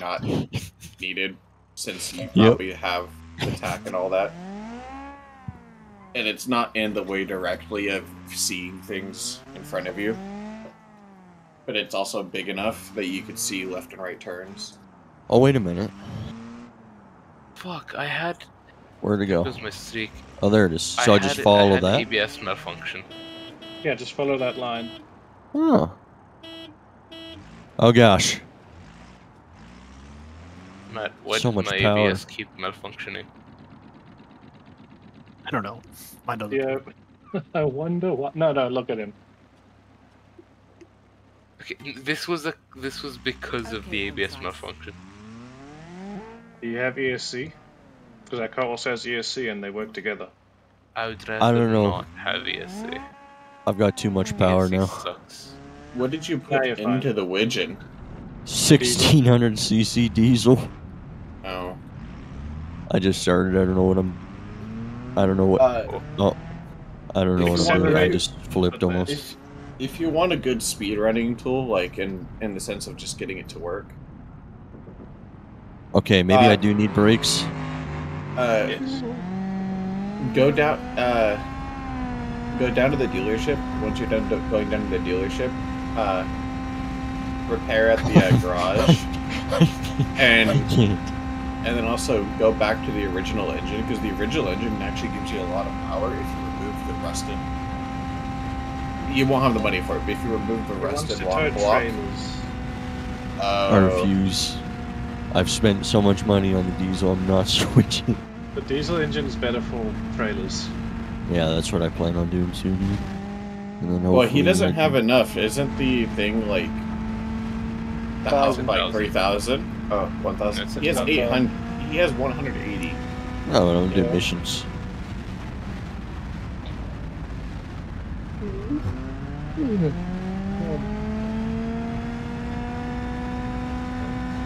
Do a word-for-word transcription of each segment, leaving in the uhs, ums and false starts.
not needed, since you probably yep. have attack and all that. And it's not in the way directly of seeing things in front of you. But it's also big enough that you could see left and right turns. Oh, wait a minute. Fuck, I had... Where'd it go? Where's my streak? Oh, there it is. So I, I just it, follow I had that? A B S malfunction. Yeah, just follow that line. Oh. Oh, gosh. Matt, why so did my power. A B S keep malfunctioning? I don't know. Mine doesn't. Yeah. I wonder what... No, no, look at him. Okay, this was a this was because okay, of the A B S nice. malfunction. Do you have E S C? Because that call says E S C and they work together. I would rather I don't know. not have E S C. I've got too much power E S C now. Sucks. What did you put yeah, into fine. the widgeon? sixteen hundred c c diesel. Oh. I just started. I don't know what I'm. I don't know what. Uh, oh, I don't know what I'm doing. I just flipped almost. If, If you want a good speedrunning tool, like in, in the sense of just getting it to work. Okay, maybe uh, I do need brakes. Uh, yes. Go down. Uh, go down to the dealership. Once you're done going down to the dealership, uh, repair at the uh, garage, and and then also go back to the original engine, because the original engine actually gives you a lot of power if you remove the rusted. You won't have the money for it, but if you remove the rest and lock block... Uh, I refuse. I've spent so much money on the diesel, I'm not switching. The diesel engine is better for trailers. Yeah, that's what I plan on doing soon. And then well, he doesn't have can... enough. Isn't the thing, like... That house like three thousand? Oh, one thousand. He has eight hundred. He has one hundred eighty. No, I don't do yeah. missions.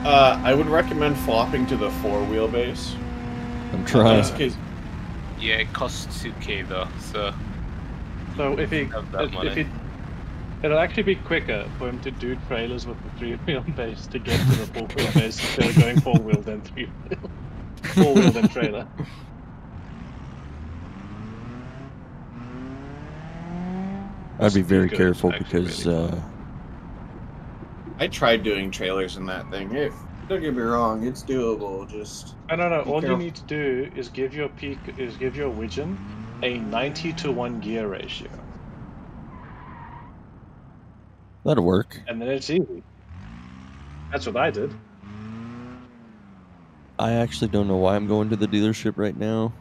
Uh, I would recommend flopping to the four wheelbase. I'm trying. Case. Yeah, it costs two K though, so. So if he, if, if he, it'll actually be quicker for him to do trailers with the three wheelbase to get to the four wheelbase instead of going four wheel then three wheel, four wheel then trailer. I'd be very careful because uh I tried doing trailers in that thing. If don't get me wrong, it's doable, just I don't know, all careful. you need to do is give your peak is give your widgeon a ninety to one gear ratio. That'll work. And then it's easy. That's what I did. I actually don't know why I'm going to the dealership right now.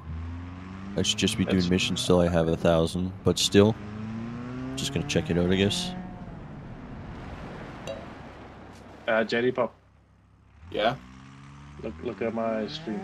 I should just be That's doing missions till I have a thousand, but still. Just gonna check it out, I guess. Uh, J D Pop. Yeah? Look, look at my stream.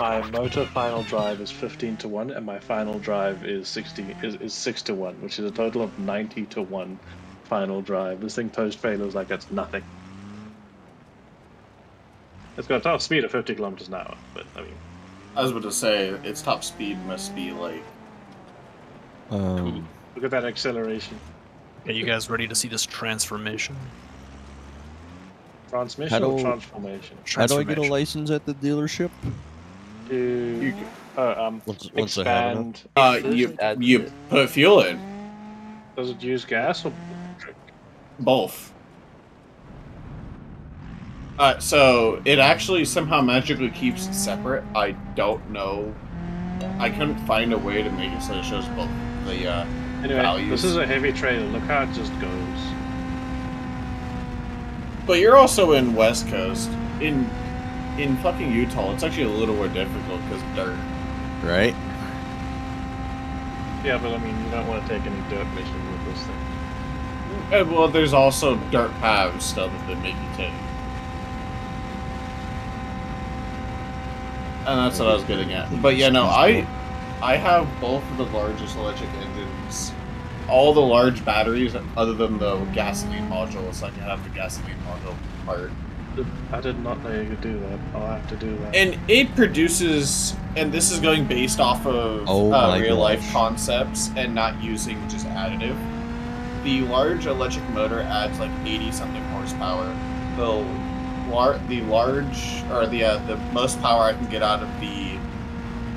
My motor final drive is fifteen to one, and my final drive is sixty is, is six to one, which is a total of ninety to one. Final drive. This thing tows trailers like it's nothing. It's got a top speed of fifty kilometers an hour, but I mean, I was about to say its top speed must be like. Um, Look at that acceleration. Are you guys ready to see this transformation? Transmission or transformation? How do I get a license at the dealership? To oh, um, once, once expand. Uh, you you put fuel in. Does it use gas or? Both. Uh, so it actually somehow magically keeps it separate. I don't know. I couldn't find a way to make it so it shows both the uh, anyway, values. This is a heavy trailer. Look how it just goes. But you're also in West Coast. In in fucking Utah, it's actually a little more difficult because of dirt. Right? Yeah, but I mean, you don't want to take any dirt mission with this thing. And, well, there's also dirt paths stuff that make you take. And that's what I was getting at. But yeah, no, I I have both of the largest electric engines. All the large batteries, other than the gasoline module, so I can have the gasoline module part. I did not know you could do that. I'll have to do that. And it produces, and this is going based off of oh uh, real gosh. life concepts and not using just additive. The large electric motor adds like eighty something horsepower. The lar the large or the uh, the most power I can get out of the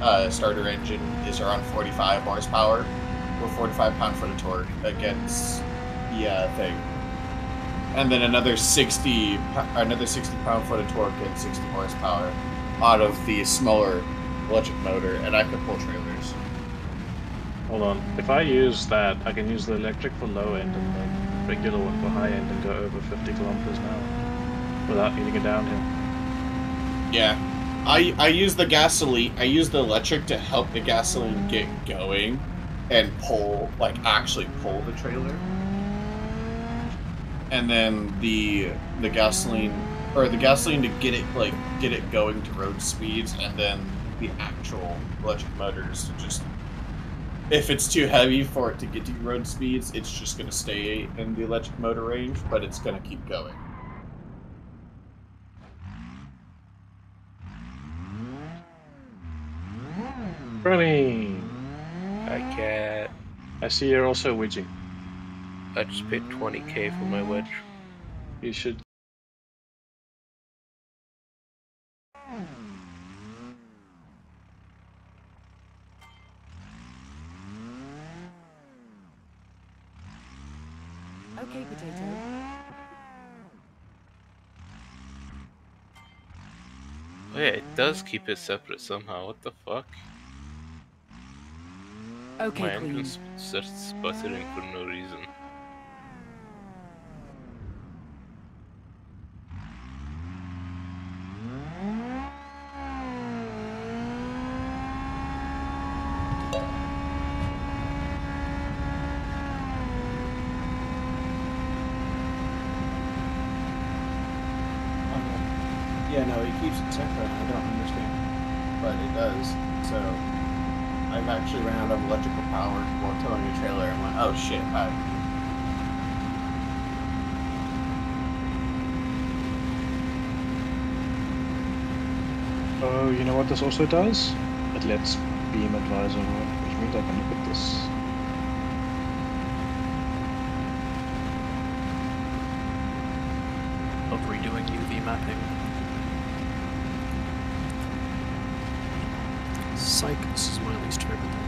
uh, starter engine is around forty-five horsepower or forty-five pound-foot of torque against the uh, thing. And then another sixty, another sixty pound-foot of torque and sixty horsepower out of the smaller electric motor, and I can pull trailers. Hold on, if I use that, I can use the electric for low end and the regular one for high end and go over fifty kilometers an hour without needing a downhill. Yeah, I I use the gasoline. I use the electric to help the gasoline get going and pull, like actually pull the trailer. And then the the gasoline or the gasoline to get it like get it going to road speeds, and then the actual electric motors just, if it's too heavy for it to get to road speeds, it's just gonna stay in the electric motor range, but it's gonna keep going. Running. I can't. I see you're also wedging. I just paid twenty K for my wedge. You should. Okay, potato. Oh yeah, it does keep it separate somehow. What the fuck? Okay, my entrance starts sputtering for no reason. Yeah, no, it keeps it separate. I don't understand. But it does. So, I've actually ran out of electrical power while towing a trailer and went, oh shit, I. Oh, you know what this also does? It lets Beam Advisor work, which means I can look at this. Of redoing U V mapping. Psych, this is my least favorite thing.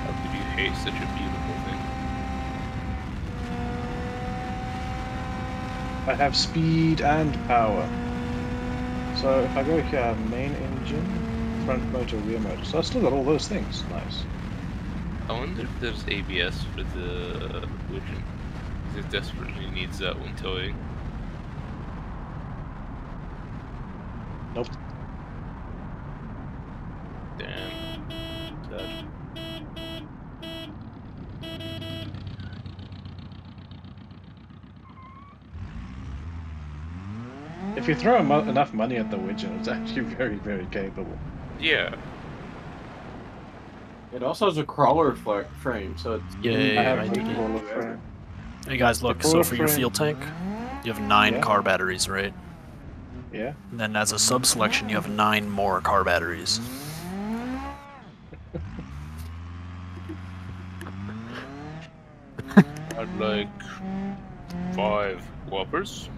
How could you hate such a beautiful thing? I have speed and power. So if I go here, main engine, front motor, rear motor. So I still got all those things. Nice. I wonder if there's A B S for the widget. It desperately needs that when towing. Nope. Damn. Sad. If you throw enough money at the widget, it's actually very, very capable. Yeah. It also has a crawler frame, so it's... Yeah, yeah, yeah, I have I a crawler frame. Hey guys, look, so for frame. your fuel tank, you have nine yeah. car batteries, right? Yeah. And then as a sub-selection, you have nine more car batteries. I'd like five whoppers.